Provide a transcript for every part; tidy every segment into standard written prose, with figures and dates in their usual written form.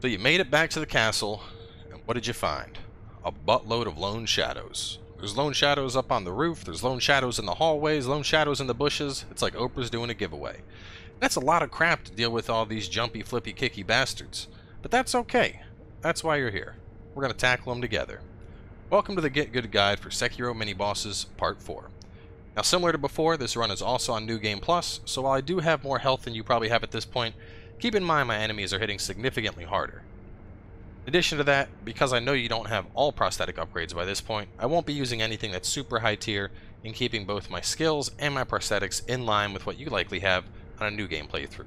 So you made it back to the castle, and what did you find? A buttload of lone shadows. There's lone shadows up on the roof, there's lone shadows in the hallways, lone shadows in the bushes. It's like Oprah's doing a giveaway. That's a lot of crap to deal with all these jumpy, flippy, kicky bastards. But that's okay. That's why you're here. We're going to tackle them together. Welcome to the Get Good Guide for Sekiro Mini Bosses Part 4. Now, similar to before, this run is also on New Game Plus, so while I do have more health than you probably have at this point, keep in mind my enemies are hitting significantly harder. In addition to that, because I know you don't have all prosthetic upgrades by this point, I won't be using anything that's super high tier, in keeping both my skills and my prosthetics in line with what you likely have on a new game playthrough.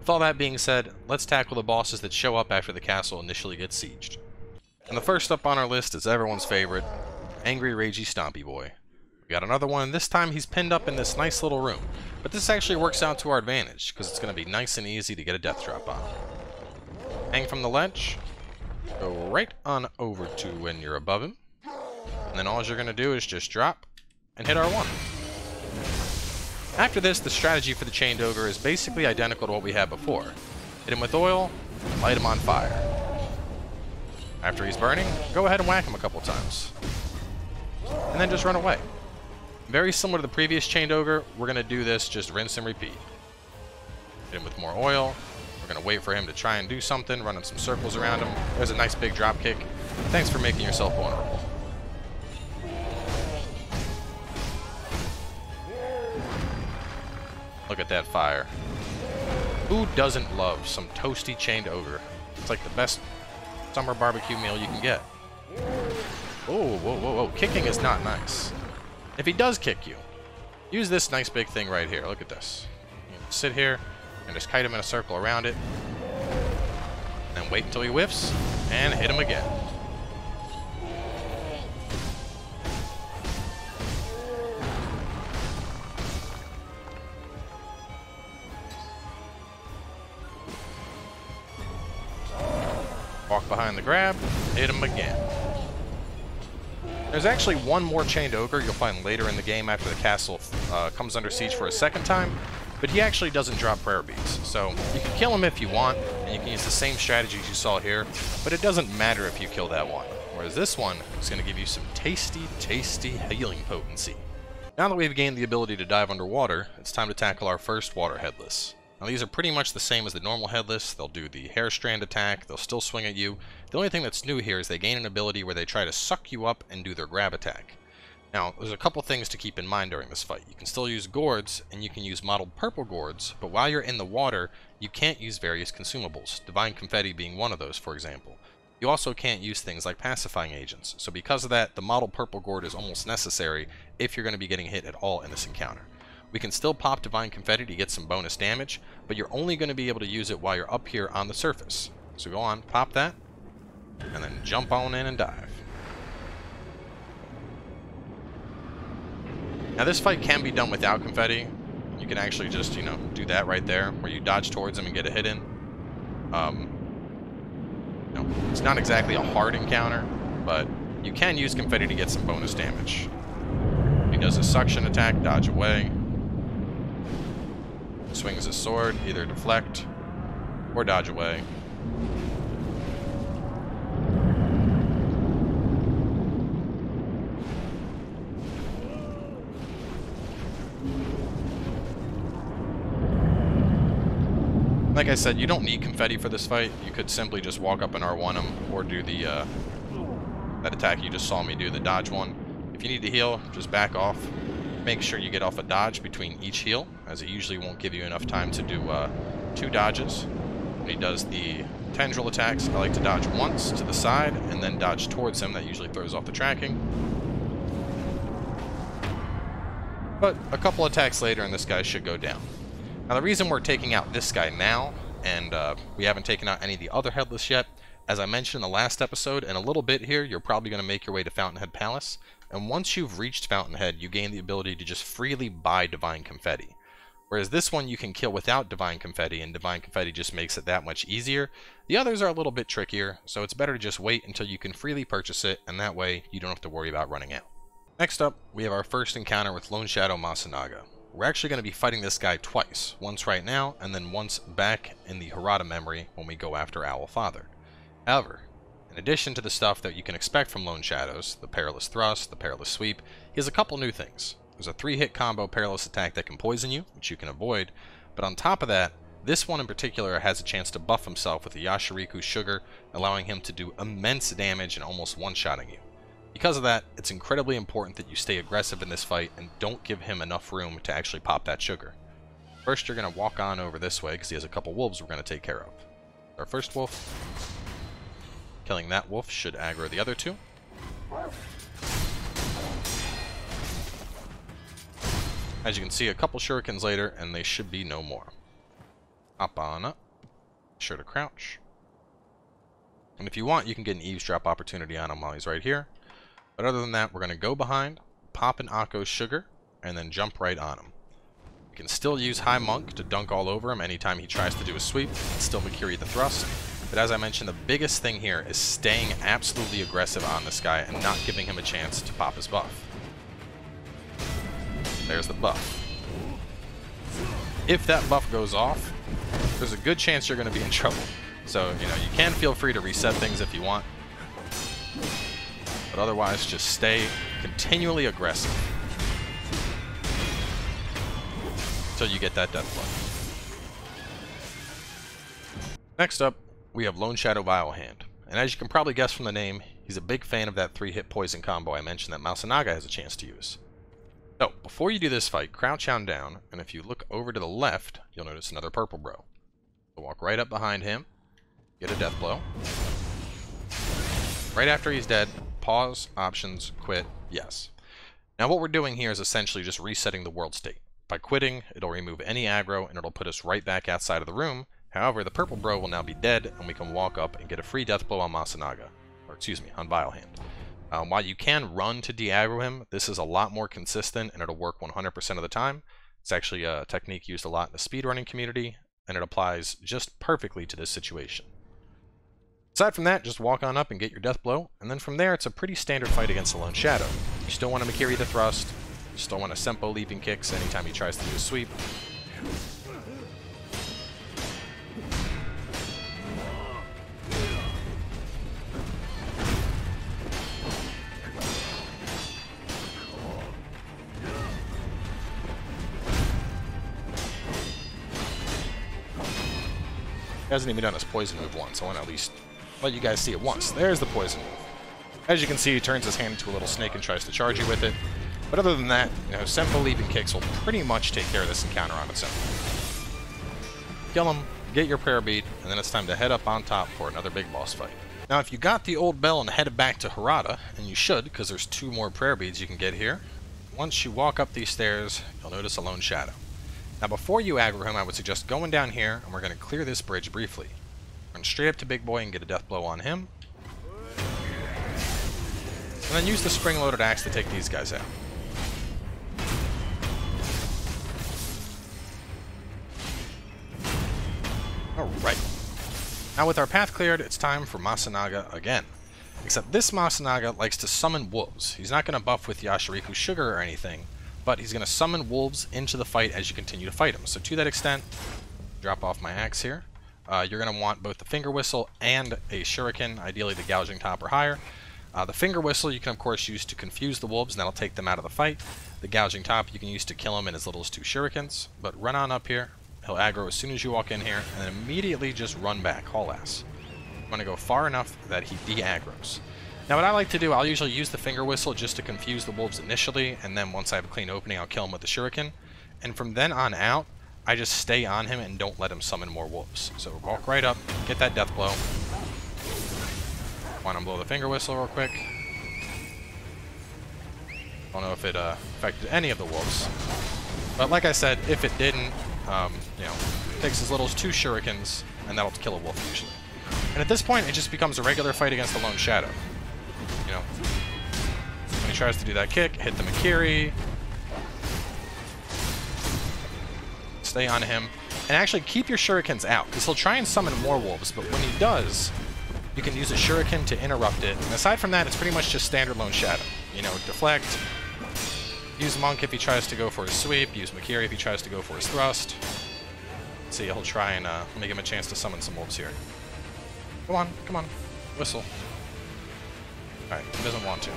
With all that being said, let's tackle the bosses that show up after the castle initially gets sieged. And the first up on our list is everyone's favorite, Angry Ragey Stompy Boy. We got another one, and this time he's pinned up in this nice little room. But this actually works out to our advantage, because it's going to be nice and easy to get a death drop on. Hang from the ledge, go right on over to when you're above him, and then all you're going to do is just drop and hit R1. After this, the strategy for the Chained Ogre is basically identical to what we had before. Hit him with oil, light him on fire. After he's burning, go ahead and whack him a couple times. And then just run away. Very similar to the previous Chained Ogre, we're going to do this, just rinse and repeat. Hit him with more oil. We're going to wait for him to try and do something, running some circles around him. There's a nice big drop kick. Thanks for making yourself vulnerable. Look at that fire. Who doesn't love some toasty Chained Ogre? It's like the best summer barbecue meal you can get. Oh, whoa, whoa, whoa. Kicking is not nice. If he does kick you, use this nice big thing right here. Look at this. You can sit here and just kite him in a circle around it. Then wait until he whiffs and hit him again. Walk behind the grab, hit him again. There's actually one more Chained Ogre you'll find later in the game after the castle comes under siege for a second time, but he actually doesn't drop prayer beads, so you can kill him if you want, and you can use the same strategies you saw here, but it doesn't matter if you kill that one, whereas this one is going to give you some tasty, tasty healing potency. Now that we've gained the ability to dive underwater, it's time to tackle our first Water Headless. Now these are pretty much the same as the normal Headless. They'll do the hair strand attack, they'll still swing at you. The only thing that's new here is they gain an ability where they try to suck you up and do their grab attack. Now, there's a couple things to keep in mind during this fight. You can still use gourds, and you can use mottled purple gourds, but while you're in the water, you can't use various consumables, Divine Confetti being one of those, for example. You also can't use things like pacifying agents, so because of that, the mottled purple gourd is almost necessary if you're going to be getting hit at all in this encounter. We can still pop Divine Confetti to get some bonus damage, but you're only going to be able to use it while you're up here on the surface. So go on, pop that, and then jump on in and dive. Now this fight can be done without Confetti. You can actually just, do that right there, where you dodge towards him and get a hit in. No, it's not exactly a hard encounter, but you can use Confetti to get some bonus damage. He does a suction attack, dodge away. Swings his sword, either deflect or dodge away. Like I said, you don't need Confetti for this fight. You could simply just walk up and R1 him, or do the that attack you just saw me do, the dodge one. If you need to heal, just back off. Make sure you get off a dodge between each heal, as it usually won't give you enough time to do two dodges. When he does the tendril attacks, I like to dodge once to the side and then dodge towards him. That usually throws off the tracking. But a couple attacks later and this guy should go down. Now the reason we're taking out this guy now, and we haven't taken out any of the other Headless yet, as I mentioned in the last episode, in a little bit here, you're probably going to make your way to Fountainhead Palace. And once you've reached Fountainhead, you gain the ability to just freely buy Divine Confetti. Whereas this one you can kill without Divine Confetti, and Divine Confetti just makes it that much easier. The others are a little bit trickier, so it's better to just wait until you can freely purchase it, and that way you don't have to worry about running out. Next up, we have our first encounter with Lone Shadow Masanaga. We're actually going to be fighting this guy twice, once right now, and then once back in the Harada memory when we go after Owlfather. However, in addition to the stuff that you can expect from Lone Shadows, the Perilous Thrust, the Perilous Sweep, he has a couple new things. There's a 3-hit combo Perilous Attack that can poison you, which you can avoid, but on top of that, this one in particular has a chance to buff himself with the Yashiriku Sugar, allowing him to do immense damage and almost one-shotting you. Because of that, it's incredibly important that you stay aggressive in this fight and don't give him enough room to actually pop that sugar. First, you're going to walk on over this way because he has a couple wolves we're going to take care of. Our first wolf. Killing that wolf should aggro the other two. As you can see, a couple shurikens later, and they should be no more. Hop on up. Be sure to crouch. And if you want, you can get an eavesdrop opportunity on him while he's right here. But other than that, we're going to go behind, pop an Akko Sugar, and then jump right on him. You can still use High Monk to dunk all over him anytime he tries to do a sweep. It's still Makiri the Thrust. But as I mentioned, the biggest thing here is staying absolutely aggressive on this guy and not giving him a chance to pop his buff. There's the buff. If that buff goes off, there's a good chance you're going to be in trouble. So, you know, you can feel free to reset things if you want. But otherwise, just stay continually aggressive until you get that death blow. Next up, we have Lone Shadow Vilehand. And as you can probably guess from the name, he's a big fan of that 3-hit poison combo I mentioned that Masanaga has a chance to use. So, before you do this fight, crouch on down, and if you look over to the left, you'll notice another purple bro. So walk right up behind him, get a death blow. Right after he's dead, pause, options, quit, yes. Now what we're doing here is essentially just resetting the world state. By quitting, it'll remove any aggro, and it'll put us right back outside of the room. However, the purple bro will now be dead, and we can walk up and get a free death blow on Masanaga. Or, excuse me, on Vilehand. While you can run to de-aggro him, this is a lot more consistent and it'll work 100% of the time. It's actually a technique used a lot in the speedrunning community, and it applies just perfectly to this situation. Aside from that, just walk on up and get your death blow, and then from there it's a pretty standard fight against the Lone Shadow. You still want to Makiri the Thrust, you still want to Sempo Leaping Kicks anytime he tries to do a sweep. Hasn't even done his poison move once. I want to at least let you guys see it once. There's the poison move. As you can see, he turns his hand into a little snake and tries to charge you with it. But other than that, you know, Sempo Leaping Kicks will pretty much take care of this encounter on its own. Kill him, get your prayer bead, and then it's time to head up on top for another big boss fight. Now, if you got the old bell and headed back to Harada, and you should, because there's 2 more prayer beads you can get here, once you walk up these stairs, you'll notice a Lone Shadow. Now before you aggro him, I would suggest going down here, and we're going to clear this bridge briefly. Run straight up to Big Boy and get a death blow on him. And then use the Spring Loaded Axe to take these guys out. Alright. Now with our path cleared, it's time for Masanaga again. Except this Masanaga likes to summon wolves. He's not going to buff with Yashiriku Sugar or anything, but he's going to summon wolves into the fight as you continue to fight him. So to that extent, drop off my axe here. You're going to want both the finger whistle and a shuriken, ideally the gouging top or higher. The finger whistle you can of course use to confuse the wolves, and that'll take them out of the fight. The gouging top you can use to kill him in as little as 2 shurikens. But run on up here, he'll aggro as soon as you walk in here, and then immediately just run back, haul ass. You want to go far enough that he de-aggros. Now what I like to do, I'll usually use the finger whistle just to confuse the wolves initially, and then once I have a clean opening, I'll kill him with the shuriken. And from then on out, I just stay on him and don't let him summon more wolves. So walk right up, get that death blow. Want to blow the finger whistle real quick. Don't know if it affected any of the wolves. But like I said, if it didn't, you know, it takes as little as 2 shurikens, and that'll kill a wolf usually. And at this point, it just becomes a regular fight against the Lone Shadow. You know, when he tries to do that kick, hit the Makiri. Stay on him. And actually keep your shurikens out, because he'll try and summon more wolves, but when he does, you can use a shuriken to interrupt it. And aside from that, it's pretty much just standard Lone Shadow. You know, deflect. Use Monk if he tries to go for his sweep. Use Makiri if he tries to go for his thrust. Let's see, he'll try and make him a chance to summon some wolves here. Come on, come on. Whistle. Alright, he doesn't want to.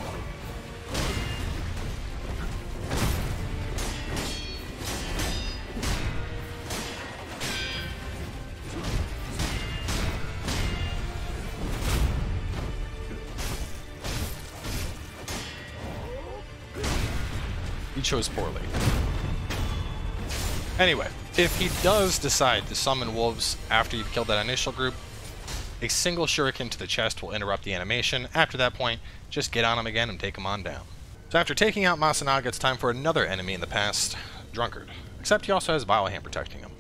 He chose poorly. Anyway, if he does decide to summon wolves after you've killed that initial group, a single shuriken to the chest will interrupt the animation. After that point, just get on him again and take him on down. So after taking out Masanaga, it's time for another enemy in the past, Drunkard. Except he also has Vilehand protecting him.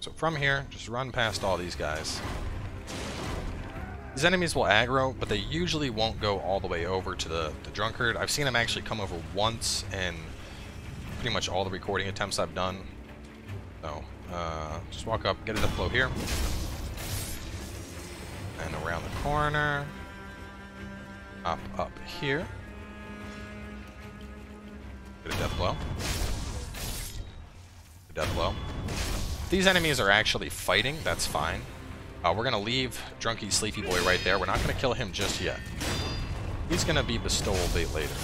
So from here, just run past all these guys. These enemies will aggro, but they usually won't go all the way over to the Drunkard. I've seen him actually come over once and pretty much all the recording attempts I've done. So, just walk up, get it up low here. And around the corner. Up here. Get a death blow. Death blow. These enemies are actually fighting, that's fine. We're going to leave Drunky Sleepy Boy right there. We're not going to kill him just yet. He's going to be Bestowal bait later.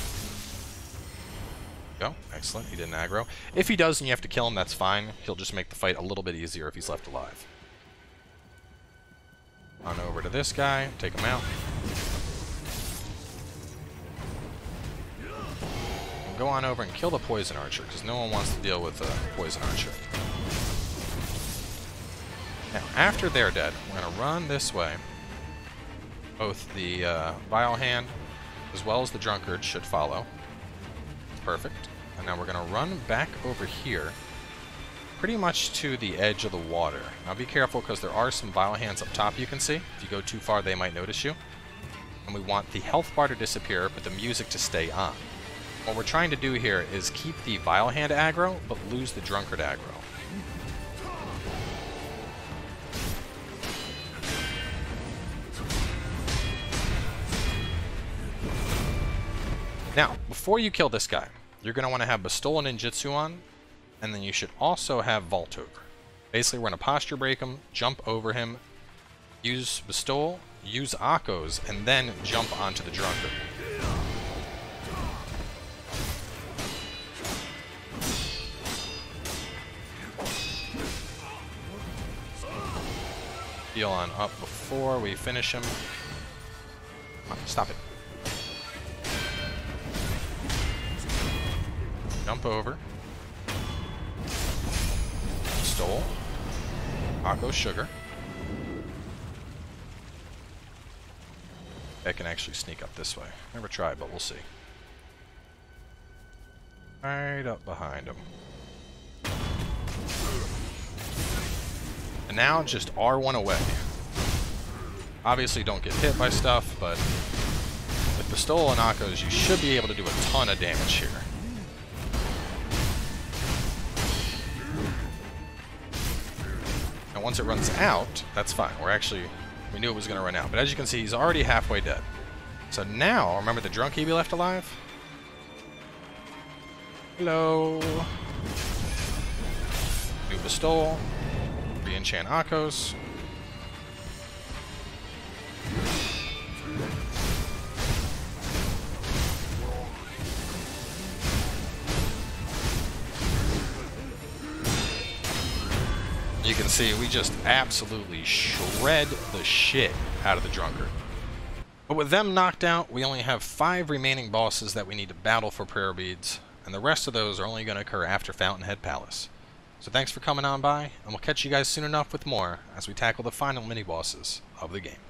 Go. Excellent. He didn't aggro. If he does and you have to kill him, that's fine. He'll just make the fight a little bit easier if he's left alive. On over to this guy. Take him out. And go on over and kill the Poison Archer, because no one wants to deal with the Poison Archer. Now, after they're dead, we're going to run this way. Both the Vilehand as well as the Drunkard should follow. Perfect. And now we're going to run back over here, pretty much to the edge of the water. Now be careful, because there are some Vilehands up top you can see. If you go too far, they might notice you. And we want the health bar to disappear, but the music to stay on. What we're trying to do here is keep the Vilehand aggro, but lose the Drunkard aggro. Now, before you kill this guy, you're going to want to have Bestowal Ninjutsu on, and then you should also have Vault Over. Basically, we're going to posture break him, jump over him, use Bestowal, use Akko's, and then jump onto the Drunkard. Heal on up before we finish him. Come on, stop it. Jump over. Stole. Akko Sugar. I can actually sneak up this way. Never tried, but we'll see. Right up behind him. And now just R1 away. Obviously don't get hit by stuff, but with Bestowal and Akko's, you should be able to do a ton of damage here. Once it runs out, that's fine. We knew it was going to run out. But as you can see, he's already halfway dead. So now, remember the Drunky we left alive? Hello. New Bestowal. Re-enchant Akko's. You can see we just absolutely shred the shit out of the Drunkard. But with them knocked out, we only have 5 remaining bosses that we need to battle for prayer beads, and the rest of those are only going to occur after Fountainhead Palace. So thanks for coming on by, and we'll catch you guys soon enough with more as we tackle the final mini bosses of the game.